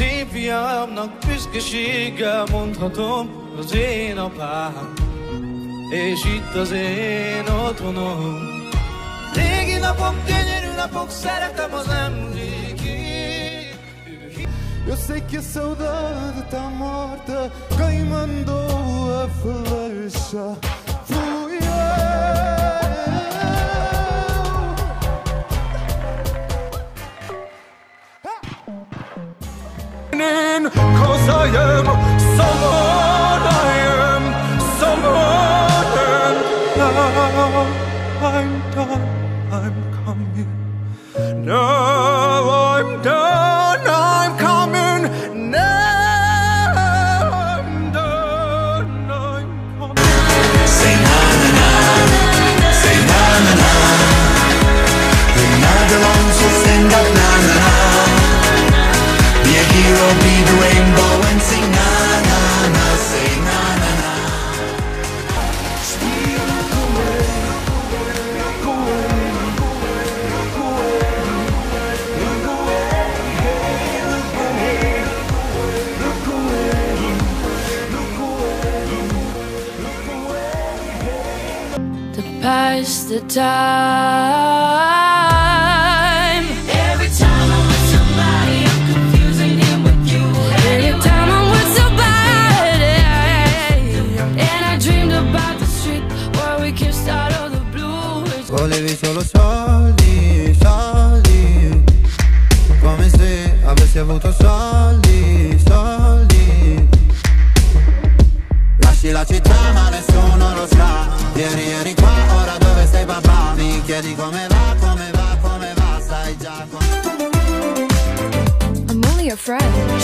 Szívja abnak büszkeséggel mondhatom, az én apám, és itt az én otthonom. Régi napok, gyönyörű napok, szeretem az emlékét. Eu sei que a saudade tá morta, quem mandou a flecha fui eu. Cause I am someone, now I'm done, I'm coming. Now I'm done, I'm coming. Now I'm done, I'm coming. Say na-na-na, say na-na-na. The night belongs to sing up na-na-na. Be a hero, be the rainbow and sing na-na-na, say na-na-na. To pass the time. Every time I'm with somebody volevi solo soldi, soldi. Come se avessi avuto soldi, soldi. Lasci la città ma nessuno lo sa. Vieni, eri qua, ora dove sei papà? Mi chiedi come va, come va, come va. Sai già come... I'm only a friend.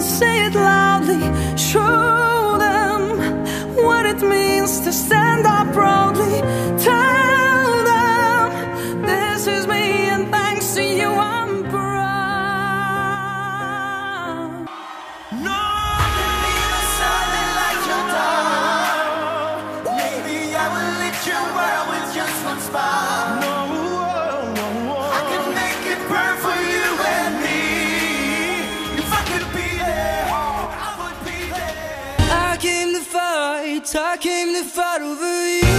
Say it loudly, show them what it means to stand up proudly. Tell them, this is me and thanks to you I'm proud. No, something like your dog. Maybe I will lit your world with just one spark. No, I can make it burn for you and me. I came to fight over you.